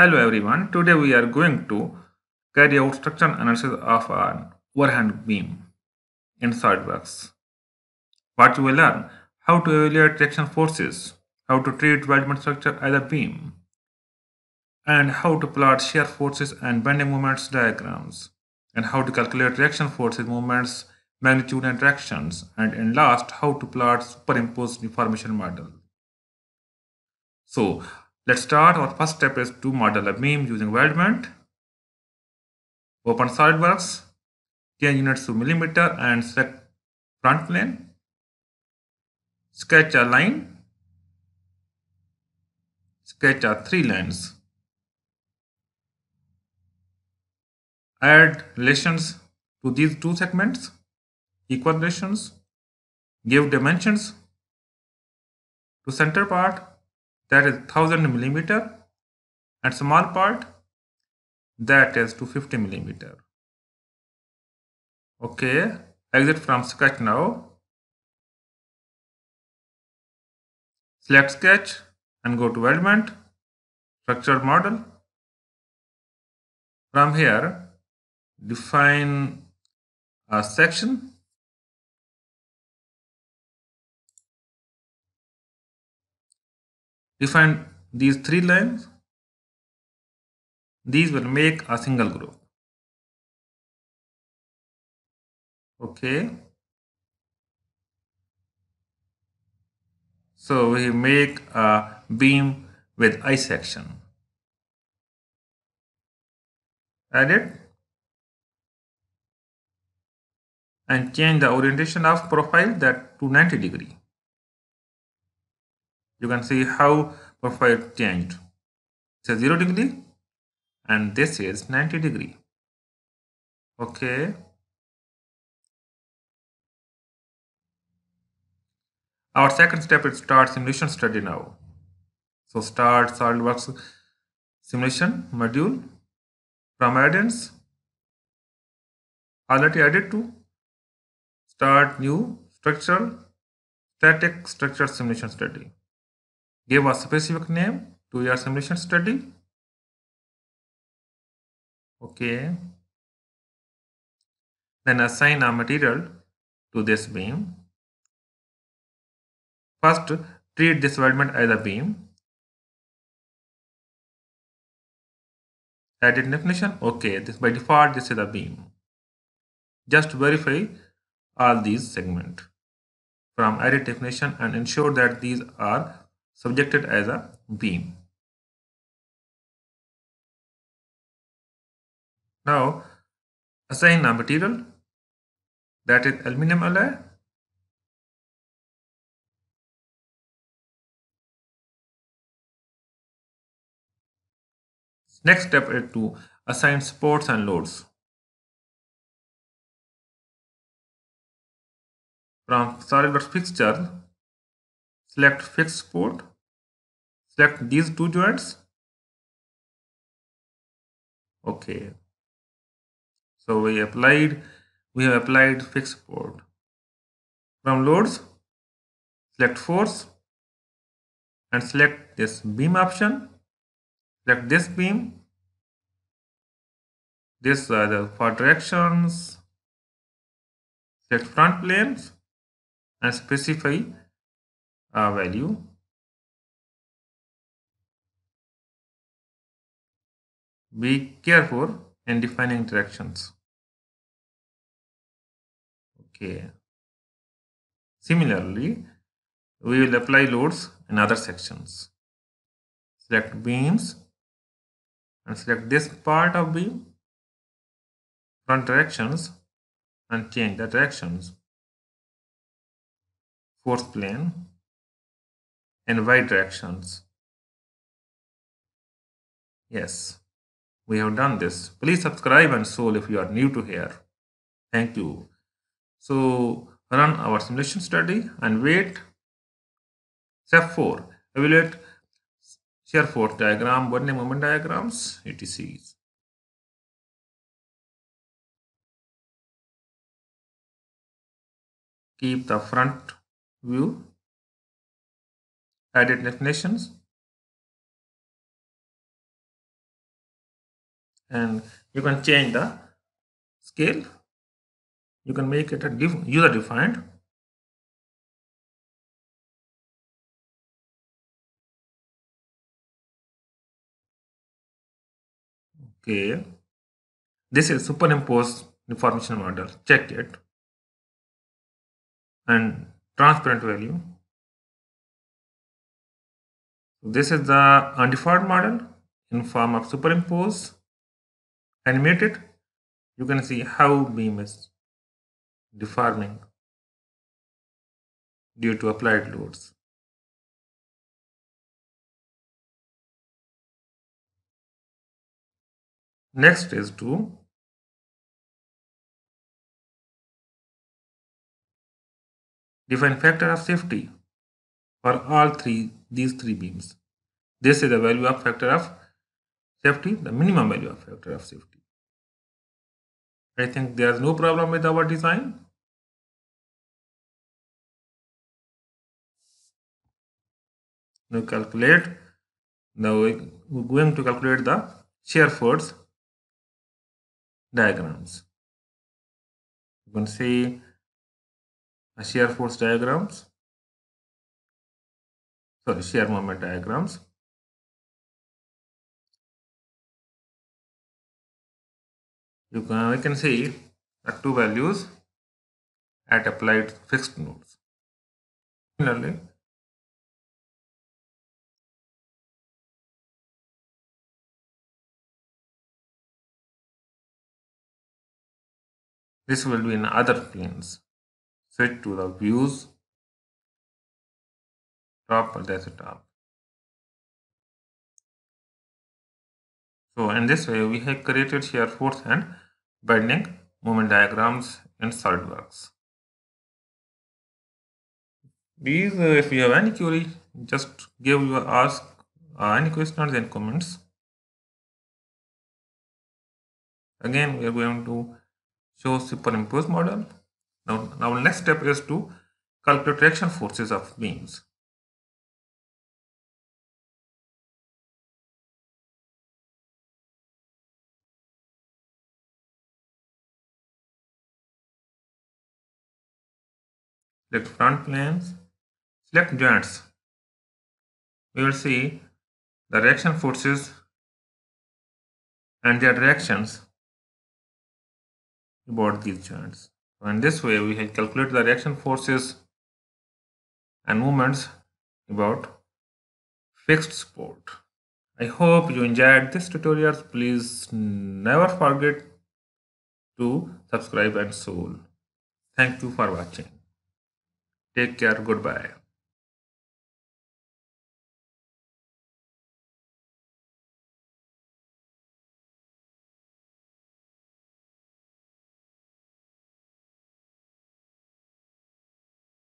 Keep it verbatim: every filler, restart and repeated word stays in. Hello everyone, today we are going to carry out structural analysis of an overhand beam in SOLIDWORKS. What you will learn, how to evaluate reaction forces, how to treat weldment structure as a beam, and how to plot shear forces and bending moments diagrams, and how to calculate reaction forces, moments, magnitude and tractions, and in last, how to plot superimposed deformation model. So, let's start. Our first step is to model a beam using weldment. Open SolidWorks, change units to millimeter and select front plane. Sketch a line. Sketch a three lines. Add relations to these two segments, equal relations. Give dimensions to center part, that is one thousand millimeter, and small part, that is two hundred fifty millimeter. Okay, exit from sketch now. Select sketch and go to weldment, structured model. From here, define a section. Define these three lines. These will make a single group. Okay. So we make a beam with I section. Add it. And change the orientation of profile that to ninety degree. You can see how profile changed. This is zero degree and this is ninety degree. Okay. Our second step is start simulation study now. So start SOLIDWORKS simulation module from add-ins. Already added to start new structural static structure simulation study. Give a specific name to your simulation study. Okay. Then assign a material to this beam. First, treat this weldment as a beam. Edit definition. Okay, this by default this is a beam. Just verify all these segments from edit definition and ensure that these are subjected as a beam. Now assign a material, that is aluminum alloy. Next step is to assign supports and loads. From SOLIDWORKS fixture, select fixed support, select these two joints. Okay. So we applied, we have applied fixed support. From loads, select force and select this beam option. Select this beam. This are the four directions. Select front planes and specify a value. Be careful in defining directions. Okay. Similarly, we will apply loads in other sections. Select beams and select this part of beam, front directions, and change the directions. Force plane in Y directions. Yes, we have done this. Please subscribe and soul if you are new to here. Thank you. So run our simulation study and wait. Step four. Evaluate shear force diagram, bending moment diagrams, et cetera. Keep the front view. Edit definitions. and you can change the scale. You can make it a diff user defined. Okay, this is superimposed deformation model. Check it and transparent value. This is the undefined model in form of superimposed. Animate it. You can see how beam is deforming due to applied loads. Next is to define factor of safety for all three these three beams. This is the value of factor of safety, the minimum value of factor of safety. I think there is no problem with our design. Now calculate. Now we're going to calculate the shear force diagrams. You can see a shear force diagrams. Sorry, shear moment diagrams. You can we can see the two values at applied fixed nodes. Similarly, this will be in other planes. Switch to the views. Top, that's the top. So in this way we have created shear force and bending moment diagrams in SolidWorks. These, uh, if you have any query, just give your ask uh, any questions and comments. Again, we are going to show superimposed model. Now, now next step is to calculate reaction forces of beams. Select front planes, select joints. We will see the reaction forces and their reactions about these joints. So in this way, we have calculated the reaction forces and movements about fixed support. I hope you enjoyed this tutorial. Please never forget to subscribe and soul. Thank you for watching. Take care. Goodbye.